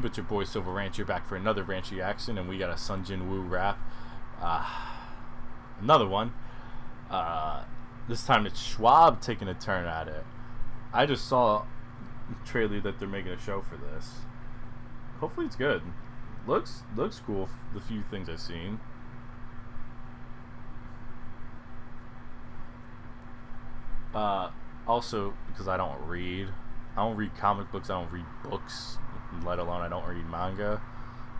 YouTube, it's your boy Silver Ranch. You're back for another Ranch reaction, and we got a Sung Jin-Woo rap. Another one. This time it's Schwab taking a turn at it. I just saw the trailer that they're making a show for this. Hopefully it's good. Looks cool, the few things I've seen. Also, because I don't read comic books, I don't read books, let alone I don't read manga.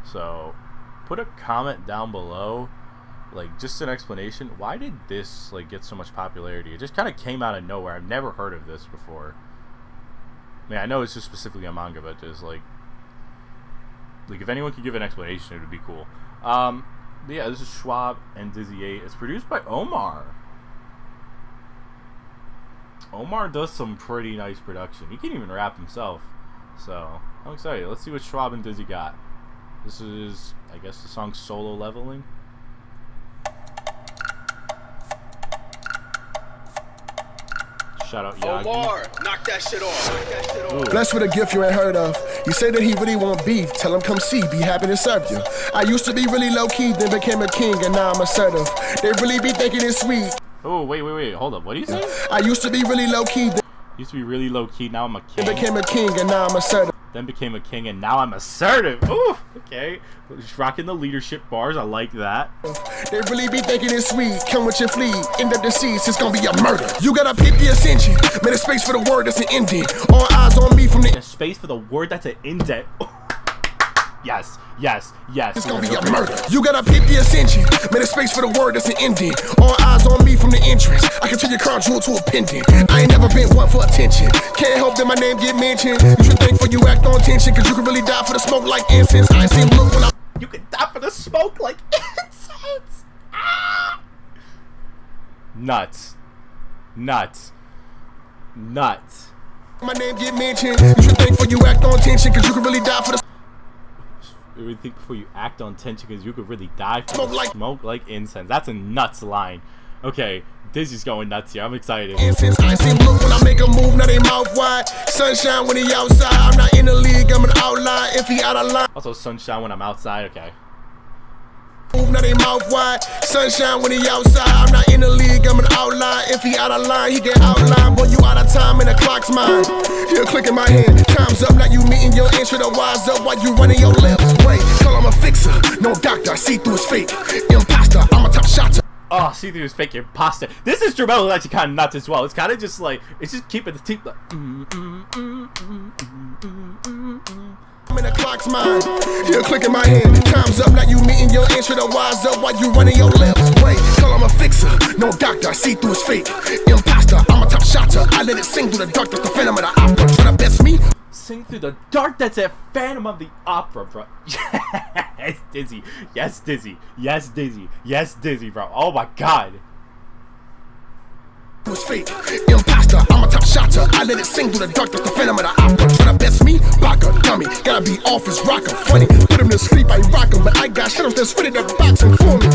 So put a comment down below, like just an explanation. Why did this like get so much popularity? It just kind of came out of nowhere. I've never heard of this before. I mean, I know it's just specifically a manga, but just like if anyone could give an explanation, it would be cool. Yeah, this is Schwab and DizzyEight. It's produced by Omar. Omar does some pretty nice production. He can't even rap himself. So, I'm excited. Let's see what Schwab and Dizzy got. This is, I guess, the song Solo Leveling. Shout out Yagi. Omar, knock that shit off. Blessed with a gift you ain't heard of. You say that he really want beef. Tell him come see, be happy to serve you. I used to be really low-key, then became a king, and now I'm assertive. They really be thinking it's sweet. Oh, wait, hold up, what do you say? I used to be really low-key. Used to be really low-key, now I'm a king. Then became a king, and now I'm assertive. Ooh, okay. Just rocking the leadership bars, I like that. They really be thinking it's sweet. Come with your fleet, end up deceased, it's gonna be a murder. You gotta peep the ascension. Made a space for the word that's an ending. All eyes on me from the... A space for the word that's an indent. Yes. It's gonna be a murder. You gotta peep the ascension. Made a space for the word that's an ending. All eyes on me from the entrance. I can turn your crown jewel to a pendant. I ain't never been one for attention. Can't help that my name get mentioned. You should think for you act on tension, cause you can really die for the smoke like incense. I ain't seen look when I... You can die for the smoke like incense. Ah! Nuts. My name get mentioned. You should think for you act on tension, cause you can really die for the... Really think before you act on tension, because you could really die from smoke like incense. That's a nuts line. Okay, Dizzy's going nuts here. I'm excited. Incense, I see blue when I make a move, now they mouth wide. Sunshine when he outside. I'm not in the league, I'm an outlier. If he out of line. Also sunshine when I'm outside, okay. Move now they mouth wide. Sunshine when he outside. I'm not in the league, I'm an outlier. If he out of line, he get outlined. Boy, you out of time and the clock's mine. You're clicking my hand. Time's up, now you meeting your intro to wise up while you running your lips. Wait, call him a fixer. No doctor, I see through his fake. Imposter, I'm a top shotter. Oh, see through his fake imposter. This instrumental is actually kind of nuts as well. It's kind of just like, it's just keeping the teeth like. And the clock's mine. You're clicking my hand. Time's up, now you meeting your intro to wise up while you running your lips. Wait, call him a fixer. No doctor, I see through his fake. Imposter, I'm a top shotter. I let it sing through the dark, that's the Phantom of the Opera. Trying to best me. Sing through the dark, that's a Phantom of the Opera, bro. Yes, Dizzy. Yes, Dizzy. Yes, Dizzy. Yes, Dizzy, bro. Oh my god. Was fake. Imposter, I'm a top shotter. I let it sing through the dark, that's the Phantom of the Opera. Trying to best me, Baka, dummy. Gotta be off his rocker, funny. Put him to sleep, I ain't rockin', but I got shadows that's fitted up boxing for me.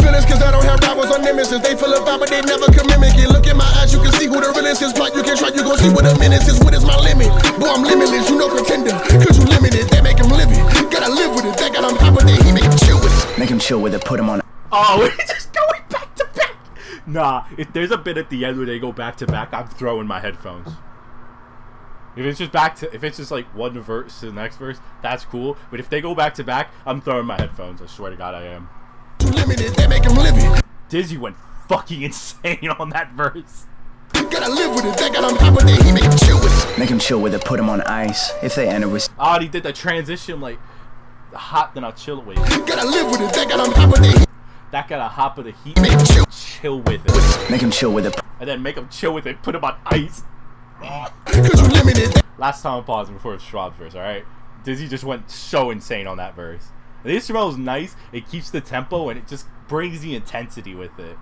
Feelings cause I don't have rivals or nemesis. They full of vibe, but they never can mimic it. Look in my eyes, you can see who the realest is. Black, you can try, you gon' see what a menace is. What is my limit? Boy, I'm limitless, you know pretender. Cause you limited, they make him live it. Gotta live with it, they got him hot with it. He make him chill with it. Make him chill with it, put him on. Oh, it's just going back to back. Nah, if there's a bit at the end where they go back to back, I'm throwing my headphones. If it's just like one verse to the next verse, that's cool. But if they go back to back, I'm throwing my headphones. I swear to God, I am. Limited, they make him live it. Dizzy went fucking insane on that verse. You gotta live with it. They got him hot with it. He make him chill with it. Make him chill with it. Put him on ice. If they enter with. Oh, he did the transition like hot, then I'll chill with it. You gotta live with it. They got him hot with it. That got a hop of the heat. Make him chill with it. Make him chill with it. And then make him chill with it. Put him on ice. Cause you limited. Last time I'm pausing before it's Schwab's verse. All right, Dizzy just went so insane on that verse. The instrumental is nice. It keeps the tempo and it just brings the intensity with it,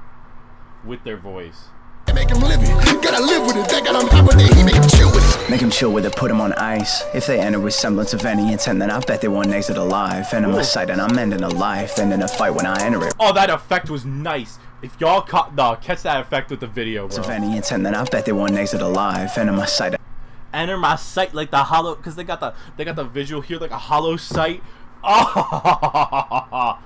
with their voice. Make him live it. Gotta live with it. They got him hot with it. He make him chill with it. Make him chill with it. Put him on ice. If they enter with semblance of any intent, then I bet they won't exit alive. And I'm a sight and I'm ending a life. And in a fight when I enter it. Oh, that effect was nice. If y'all caught, catch that effect with the video, bro. If any intent, then I bet they won't exit alive. And I'm a sight. enter my sight like the hollow, because they got the visual here like a hollow sight. Oh,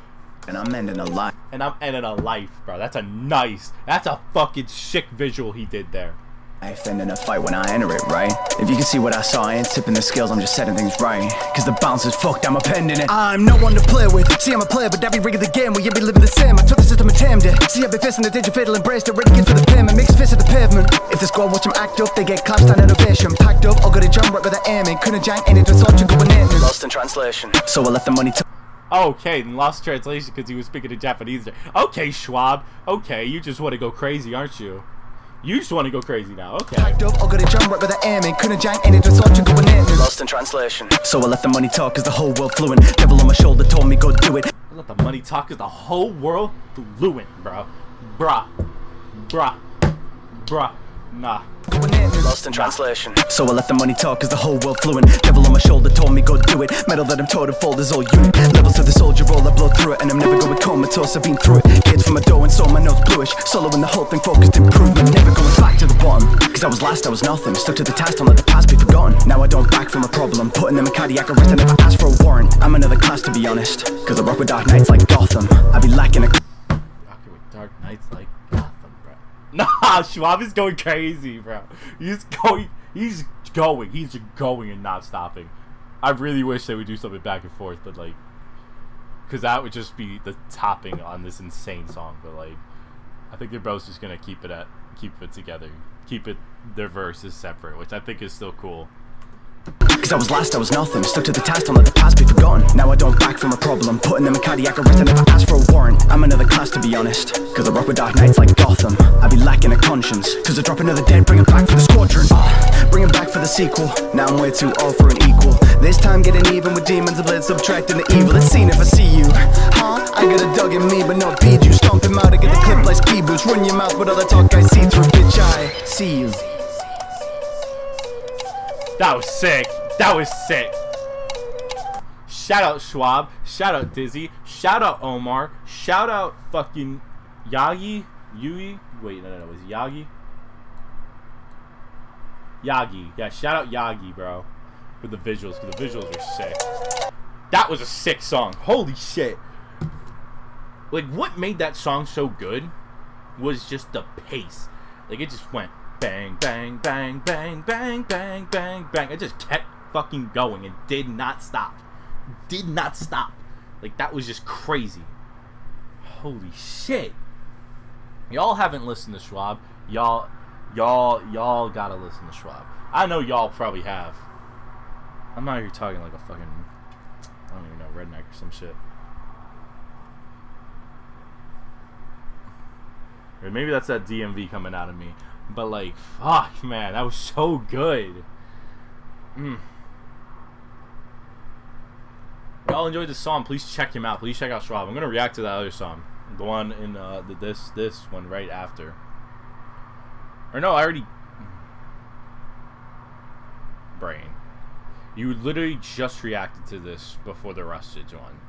and I'm ending a life. And I'm ending a life, bro. That's a fucking sick visual he did there. I offend in a fight when I enter it, right? If you can see what I saw, I ain't tipping the scales, I'm just setting things right. Cause the bounce is fucked, I'm appending it. I'm no one to play with. See, I'm a player, but every rig of the game, will you be living the same? I took the system and tamed it. See, I've been fisting the digital fiddle embrace, the rig gets for the payment, mixed fist at the pavement. If the squad watch them act up, they get clapped on innovation. Packed up, I'll go to jump right with the aiming. Couldn't jank in it, just thought you go in. Lost in translation, so I left the money to. Okay, and lost translation because he was speaking in Japanese there. Okay, Schwab. Okay, you just want to go crazy, aren't you? You just want to go crazy now, okay. Lost in translation, so I let the money talk cause the whole world fluent. Devil on my shoulder told me go do it. I let the money talk cause the whole world fluent, bro. Bruh. Bruh. Bruh. Nah. Lost in translation, so I let the money talk cause the whole world fluent. Devil on my shoulder told me go do it. Metal that I'm told to fold is all unit. Levels to the soldier roll, I blow through it. And I'm never going comatose, I've been through it. Kids from a dough and saw my nose bluish. Solo in the whole thing, focused improvement. Never going back to the bottom, cause I was last, I was nothing. Stuck to the task, don't let the past be forgotten. Now I don't back from a problem, putting them in cardiac arrest. I never asked for a warrant, I'm another class to be honest. Cause I rock with dark nights like Gotham. I be lacking a rocking with dark nights like Gotham. Nah, Schwab is going crazy, bro. He's going and not stopping. I really wish they would do something back and forth, but like, cause that would just be the topping on this insane song. But like, I think they're both just gonna keep it together, keep it their verses separate, which I think is still cool. Cause I was last, I was nothing. Stuck to the task, don't let the past be forgotten. Now I don't back from a problem, putting them in cardiac arrest. I never asked for a warrant, I'm another class to be honest. Cause I rock with dark nights like Gotham. I be lacking a conscience, cause I drop another dead. Bring it back for the squadron, bring it back for the sequel. Now I'm way too old for an equal. This time getting even with demons and blood, subtracting the evil. It's seen if I see you. Huh? I got a dog in me but not beat you. Stomp him out, I get the clip like ski boots. Run your mouth with all the talk I see through. Bitch, I see you. That was sick. That was sick. Shout out Schwab. Shout out Dizzy. Shout out Omar. Shout out fucking Yagi. Yui. Wait, no. Is it Yagi? Yagi. Yeah, shout out Yagi, bro. For the visuals. Because the visuals are sick. That was a sick song. Holy shit. Like, what made that song so good was just the pace. Like, it just went. Bang, bang, bang, bang, bang, bang, bang, bang. I just kept fucking going and did not stop. Did not stop. Like, that was just crazy. Holy shit. Y'all haven't listened to Schwab. Y'all gotta listen to Schwab. I know y'all probably have. I'm not here talking like a fucking, I don't even know, redneck or some shit. Or maybe that's that DMV coming out of me. But like, fuck, man, that was so good. Y'all enjoyed the song. Please check him out. Please check out Schwab. I'm gonna react to that other song, the one in this one right after. Or no, I already. Brain, you literally just reacted to this before the Rustage one.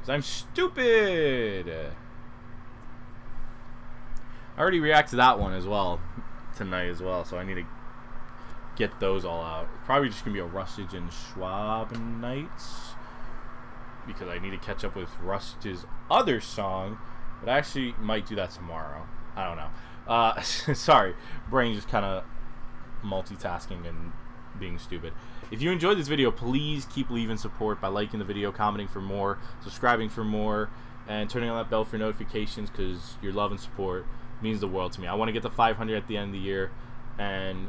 Cause I'm stupid. I already reacted to that one as well tonight as well, so I need to get those all out. Probably just gonna be a Rustage and Schwab nights because I need to catch up with Rustage's other song, but I actually might do that tomorrow. I don't know. Sorry, brain just kind of multitasking and being stupid. If you enjoyed this video, please keep leaving support by liking the video, commenting for more, subscribing for more, and turning on that bell for notifications because your love and support means the world to me. I want to get to 500 at the end of the year, and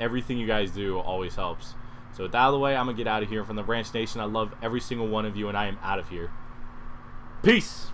everything you guys do always helps. So with that out of the way, I'm gonna get out of here. From the Ranch Nation, I love every single one of you, and I am out of here. Peace.